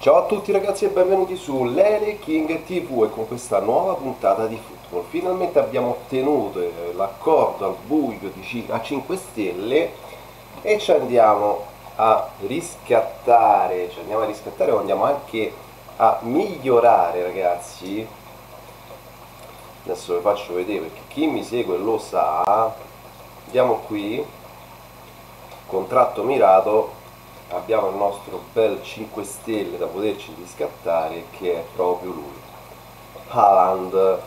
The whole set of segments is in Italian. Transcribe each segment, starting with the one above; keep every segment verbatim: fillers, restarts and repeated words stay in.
Ciao a tutti ragazzi e benvenuti su Lele King tivù e con questa nuova puntata di football. Finalmente abbiamo ottenuto l'accordo al buio a cinque stelle e ci andiamo a riscattare, ci andiamo a riscattare o andiamo anche a migliorare ragazzi. Adesso vi faccio vedere perché chi mi segue lo sa. Andiamo qui, contratto mirato. Abbiamo il nostro bel cinque stelle da poterci riscattare, che è proprio lui, Haaland.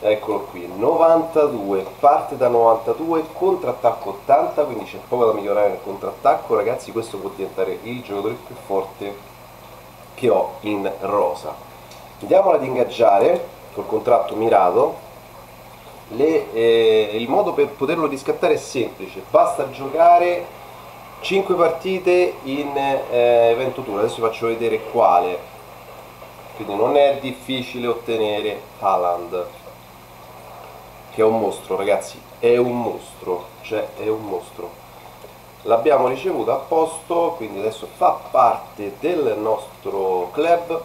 Eccolo qui, novantadue, parte da novantadue, contrattacco ottanta, quindi c'è poco da migliorare nel contrattacco ragazzi. Questo può diventare il giocatore più forte che ho in rosa. Andiamola ad ingaggiare col contratto mirato. Le, eh, il modo per poterlo riscattare è semplice, basta giocare cinque partite in eh, ventuno turni. Adesso vi faccio vedere quale, quindi non è difficile ottenere Haaland, che è un mostro ragazzi, è un mostro, cioè è un mostro. L'abbiamo ricevuto a posto, quindi adesso fa parte del nostro club,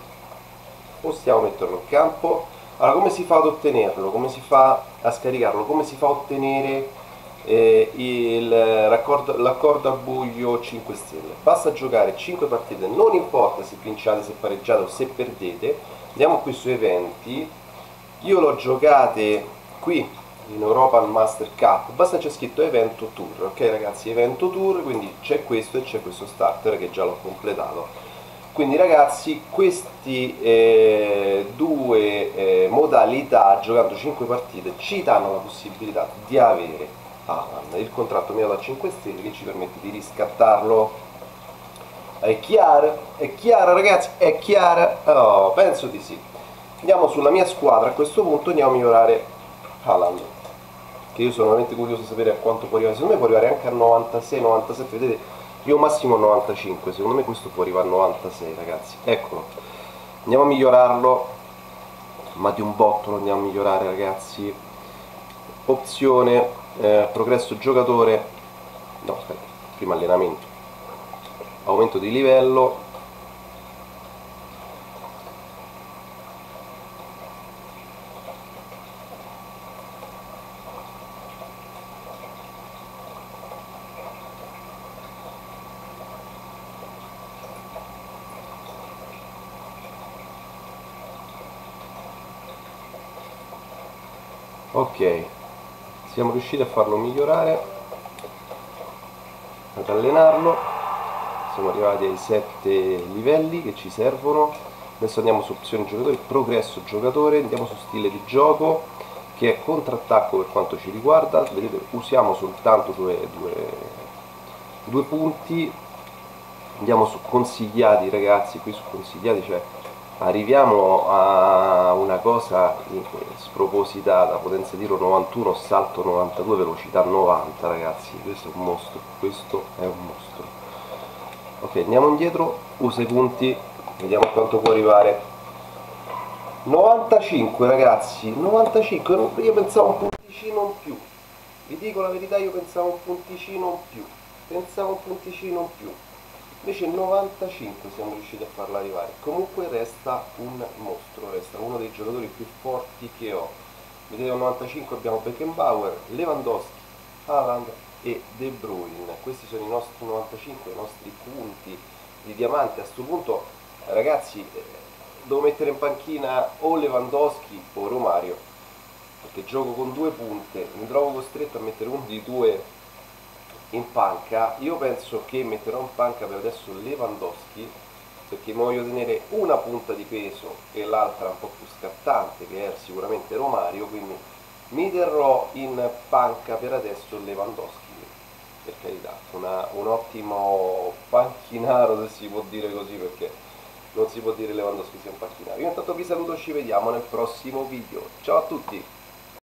possiamo metterlo in campo. Allora, come si fa ad ottenerlo, come si fa a scaricarlo, come si fa a ottenere Eh, l'accordo al buio cinque stelle? Basta giocare cinque partite, non importa se vinciate, se pareggiate o se perdete. Andiamo qui su eventi, io l'ho giocate qui in Europa al Master Cup, basta c'è scritto evento tour, ok ragazzi, evento tour, quindi c'è questo e c'è questo starter che già l'ho completato. Quindi ragazzi, questi eh, due eh, modalità, giocando cinque partite, ci danno la possibilità di avere Haaland. Il contratto mio da cinque stelle che ci permette di riscattarlo. È chiaro? È chiaro ragazzi? È chiaro? Oh, penso di sì. Andiamo sulla mia squadra, a questo punto andiamo a migliorare Haaland, che io sono veramente curioso di sapere a quanto può arrivare. Secondo me può arrivare anche a novantasei novantasette, vedete, io massimo novantacinque, secondo me questo può arrivare a novantasei ragazzi. Eccolo, andiamo a migliorarlo, ma di un botto lo andiamo a migliorare ragazzi. Opzione Eh, progresso giocatore, no aspetta, prima allenamento, aumento di livello, ok, siamo riusciti a farlo migliorare, ad allenarlo, siamo arrivati ai sette livelli che ci servono. Adesso andiamo su opzione giocatore, progresso giocatore, andiamo su stile di gioco, che è contrattacco per quanto ci riguarda. Vedete, usiamo soltanto due, due, due punti. Andiamo su consigliati ragazzi, qui su consigliati, cioè arriviamo a una cosa spropositata, potenza tiro novantuno, salto novantadue, velocità novanta ragazzi, questo è un mostro, questo è un mostro. Ok, andiamo indietro, usa i punti, vediamo quanto può arrivare. Novantacinque ragazzi, novantacinque, io pensavo un punticino in più, vi dico la verità, io pensavo un punticino in più, pensavo un punticino in più. Invece novantacinque siamo riusciti a farla arrivare. Comunque resta un mostro, resta uno dei giocatori più forti che ho. Vedete, a novantacinque abbiamo Beckenbauer, Lewandowski, Haaland e De Bruyne. Questi sono i nostri novantacinque, i nostri punti di diamante. A questo punto ragazzi devo mettere in panchina o Lewandowski o Romario, perché gioco con due punte, mi trovo costretto a mettere uno di due in panca. Io penso che metterò in panca per adesso Lewandowski, perché voglio tenere una punta di peso e l'altra un po' più scattante, che è sicuramente Romario, quindi mi terrò in panca per adesso Lewandowski. Per carità, una, un ottimo panchinaro, se si può dire così, perché non si può dire Lewandowski sia un panchinaro. Io intanto vi saluto, ci vediamo nel prossimo video, ciao a tutti!